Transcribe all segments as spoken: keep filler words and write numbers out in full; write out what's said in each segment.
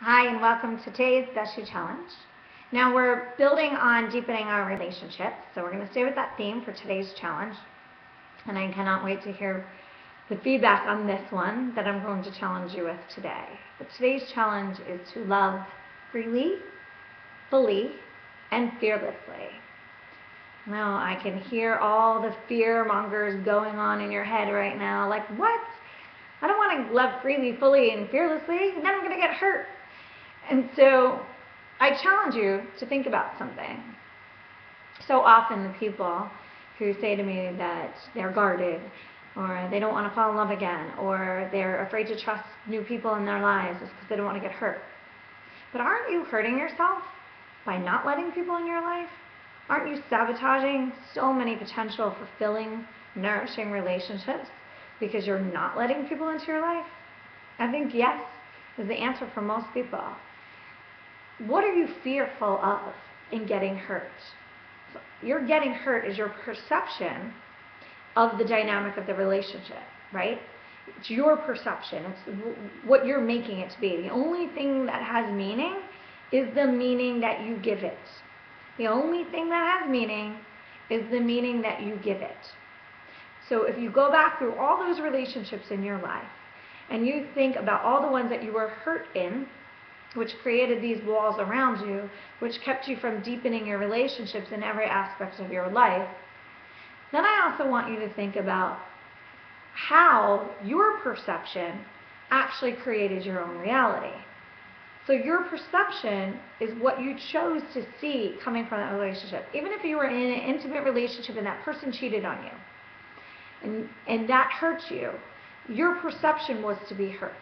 Hi, and welcome to today's Dessie Challenge. Now we're building on deepening our relationships, so we're going to stay with that theme for today's challenge. And I cannot wait to hear the feedback on this one that I'm going to challenge you with today. But today's challenge is to love freely, fully, and fearlessly. Now I can hear all the fear mongers going on in your head right now, like, what? I don't want to love freely, fully, and fearlessly, then I'm going to get hurt. And so I challenge you to think about something. So often the people who say to me that they're guarded, or they don't want to fall in love again, or they're afraid to trust new people in their lives just because they don't want to get hurt. But aren't you hurting yourself by not letting people in your life? Aren't you sabotaging so many potential fulfilling, nourishing relationships because you're not letting people into your life? I think yes is the answer for most people. What are you fearful of in getting hurt? Your getting hurt is your perception of the dynamic of the relationship, right? It's your perception. It's what you're making it to be. The only thing that has meaning is the meaning that you give it. The only thing that has meaning is the meaning that you give it. So if you go back through all those relationships in your life, and you think about all the ones that you were hurt in, which created these walls around you, which kept you from deepening your relationships in every aspect of your life, then I also want you to think about how your perception actually created your own reality. So your perception is what you chose to see coming from that relationship. Even if you were in an intimate relationship and that person cheated on you, and, and that hurt you, your perception was to be hurt.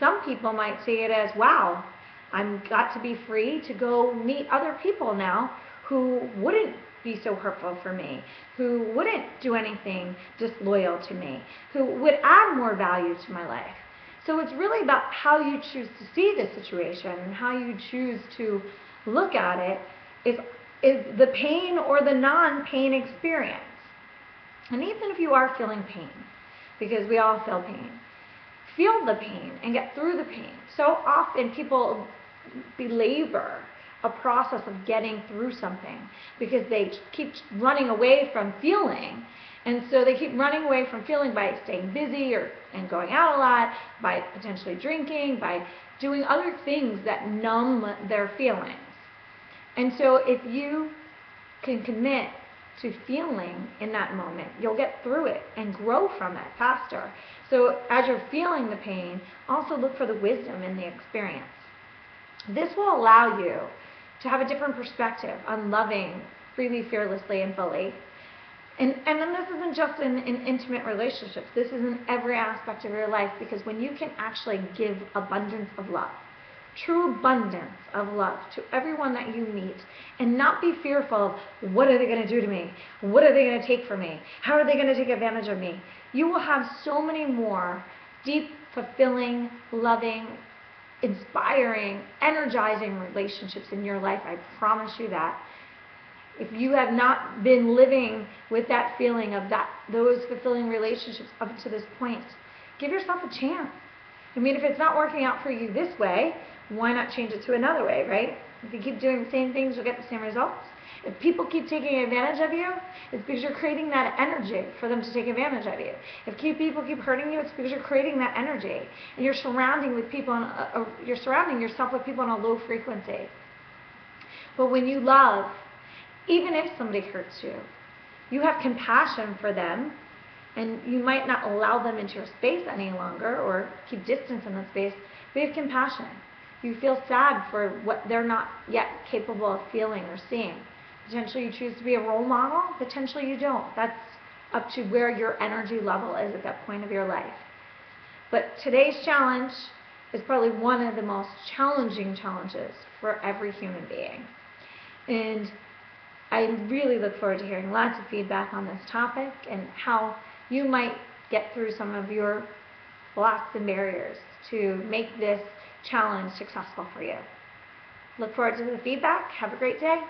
Some people might see it as, wow, I've got to be free to go meet other people now who wouldn't be so hurtful for me, who wouldn't do anything disloyal to me, who would add more value to my life. So it's really about how you choose to see the situation and how you choose to look at it is, is the pain or the non-pain experience. And even if you are feeling pain, because we all feel pain, feel the pain and get through the pain. So often people belabor a process of getting through something because they keep running away from feeling. And so they keep running away from feeling by staying busy or and going out a lot, by potentially drinking, by doing other things that numb their feelings. And so if you can commit to feeling in that moment, you'll get through it and grow from it faster. So as you're feeling the pain, also look for the wisdom in the experience. This will allow you to have a different perspective on loving freely, fearlessly, and fully. And, and then this isn't just in, in intimate relationships. This is in every aspect of your life, because when you can actually give abundance of love, true abundance of love to everyone that you meet, and not be fearful of what are they going to do to me? What are they going to take from me? How are they going to take advantage of me? You will have so many more deep, fulfilling, loving, inspiring, energizing relationships in your life. I promise you that. If you have not been living with that feeling of that, those fulfilling relationships up to this point, give yourself a chance. I mean, if it's not working out for you this way, why not change it to another way, right? If you keep doing the same things, you'll get the same results. If people keep taking advantage of you, it's because you're creating that energy for them to take advantage of you. If people keep hurting you, it's because you're creating that energy, and you're surrounding with people, in a, a, you're surrounding yourself with people on a low frequency. But when you love, even if somebody hurts you, you have compassion for them, and you might not allow them into your space any longer or keep distance in the space, but you have compassion. You feel sad for what they're not yet capable of feeling or seeing. Potentially you choose to be a role model, potentially you don't. That's up to where your energy level is at that point of your life. But today's challenge is probably one of the most challenging challenges for every human being. And I really look forward to hearing lots of feedback on this topic and how you might get through some of your blocks and barriers to make this challenge successful for you. Look forward to the feedback. Have a great day.